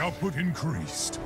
output increased.